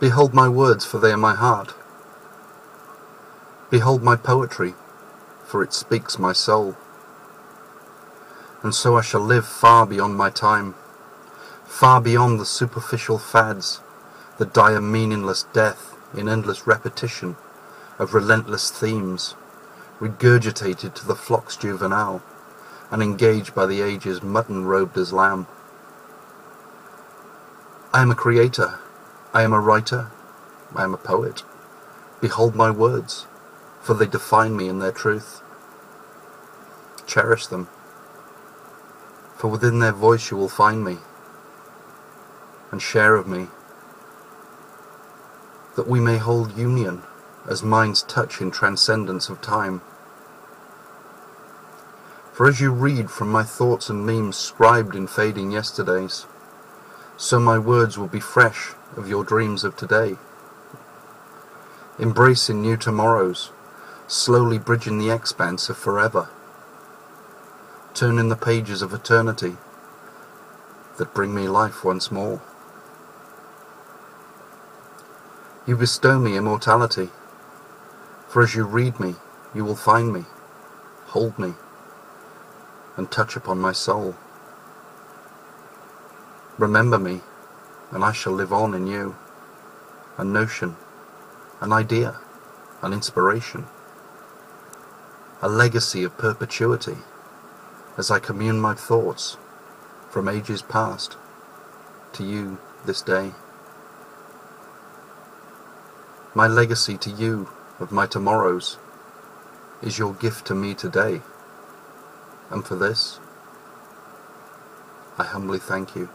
Behold my words, for they are my heart. Behold my poetry, for it speaks my soul. And so I shall live far beyond my time, far beyond the superficial fads, the dire meaningless death in endless repetition of relentless themes, regurgitated to the flocks juvenile, and engaged by the ages mutton-robed as lamb. I am a creator, I am a writer, I am a poet. Behold my words, for they define me in their truth. Cherish them, for within their voice you will find me, and share of me, that we may hold union as minds touch in transcendence of time. For as you read from my thoughts and memes scribed in fading yesterdays, so my words will be fresh of your dreams of today, embracing new tomorrows, slowly bridging the expanse of forever, turning the pages of eternity that bring me life once more. You bestow me immortality, for as you read me, you will find me, hold me, and touch upon my soul. Remember me, and I shall live on in you, a notion, an idea, an inspiration, a legacy of perpetuity, as I commune my thoughts from ages past to you this day. My legacy to you of my tomorrows is your gift to me today, and for this I humbly thank you.